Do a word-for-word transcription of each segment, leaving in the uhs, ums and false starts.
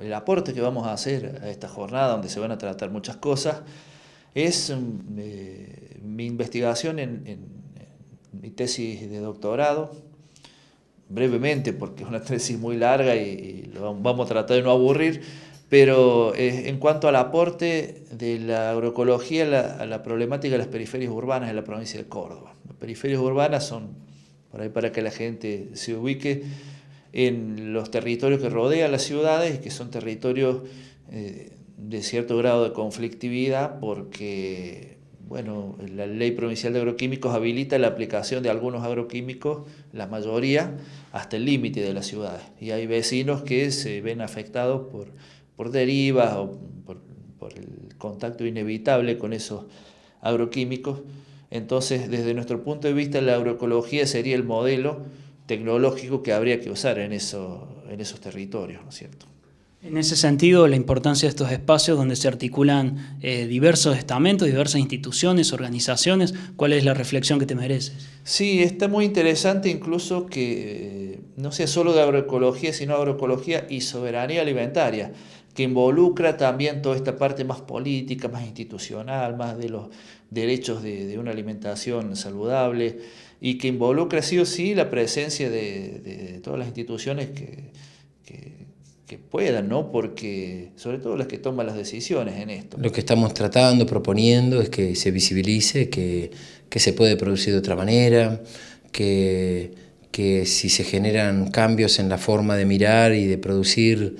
el aporte que vamos a hacer a esta jornada, donde se van a tratar muchas cosas, es eh, mi investigación en, en, en mi tesis de doctorado, brevemente, porque es una tesis muy larga y, y lo vamos a tratar de no aburrir, pero eh, en cuanto al aporte de la agroecología la, a la problemática de las periferias urbanas en la provincia de Córdoba. Las periferias urbanas son, por ahí para que la gente se ubique, en los territorios que rodean las ciudades, que son territorios eh, de cierto grado de conflictividad, porque bueno, la Ley Provincial de Agroquímicos habilita la aplicación de algunos agroquímicos, la mayoría, hasta el límite de las ciudades. Y hay vecinos que se ven afectados por, por derivas o por, por el contacto inevitable con esos agroquímicos. Entonces, desde nuestro punto de vista, la agroecología sería el modelo tecnológico que habría que usar en, eso, en esos territorios, ¿no es cierto? En ese sentido, la importancia de estos espacios donde se articulan eh, diversos estamentos, diversas instituciones, organizaciones, ¿cuál es la reflexión que te mereces? Sí, está muy interesante incluso que eh, no sea solo de agroecología, sino agroecología y soberanía alimentaria, que involucra también toda esta parte más política, más institucional, más de los derechos de, de una alimentación saludable, y que involucra sí o sí la presencia de, de, de todas las instituciones que... que que puedan, ¿no? Porque sobre todo las que toman las decisiones en esto. Lo que estamos tratando, proponiendo, es que se visibilice, que, que se puede producir de otra manera, que, que si se generan cambios en la forma de mirar y de producir,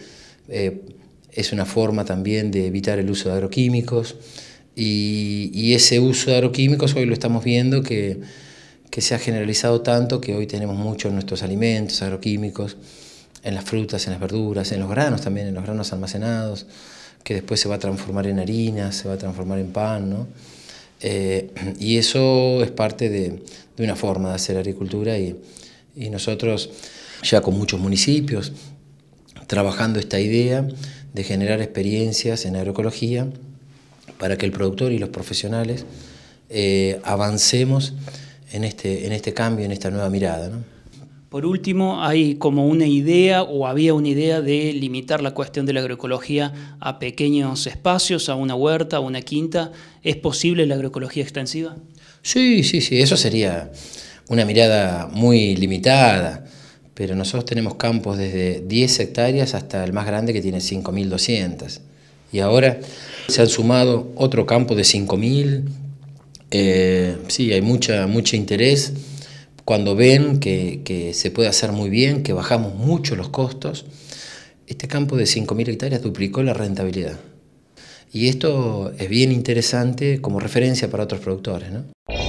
eh, es una forma también de evitar el uso de agroquímicos, y, y ese uso de agroquímicos hoy lo estamos viendo que, que se ha generalizado tanto que hoy tenemos mucho en nuestros alimentos agroquímicos, en las frutas, en las verduras, en los granos también, en los granos almacenados, que después se va a transformar en harinas, se va a transformar en pan, ¿no? Eh, y eso es parte de, de una forma de hacer agricultura y, y nosotros, ya con muchos municipios, trabajando esta idea de generar experiencias en agroecología para que el productor y los profesionales eh, avancemos en este, en este cambio, en esta nueva mirada, ¿no? Por último, hay como una idea o había una idea de limitar la cuestión de la agroecología a pequeños espacios, a una huerta, a una quinta. ¿Es posible la agroecología extensiva? Sí, sí, sí. Eso sería una mirada muy limitada, pero nosotros tenemos campos desde diez hectáreas hasta el más grande que tiene cinco mil doscientas. Y ahora se han sumado otro campo de cinco mil. Eh, sí, hay mucha, mucho interés. Cuando ven que, que se puede hacer muy bien, que bajamos mucho los costos, este campo de cinco mil hectáreas duplicó la rentabilidad. Y esto es bien interesante como referencia para otros productores, ¿no?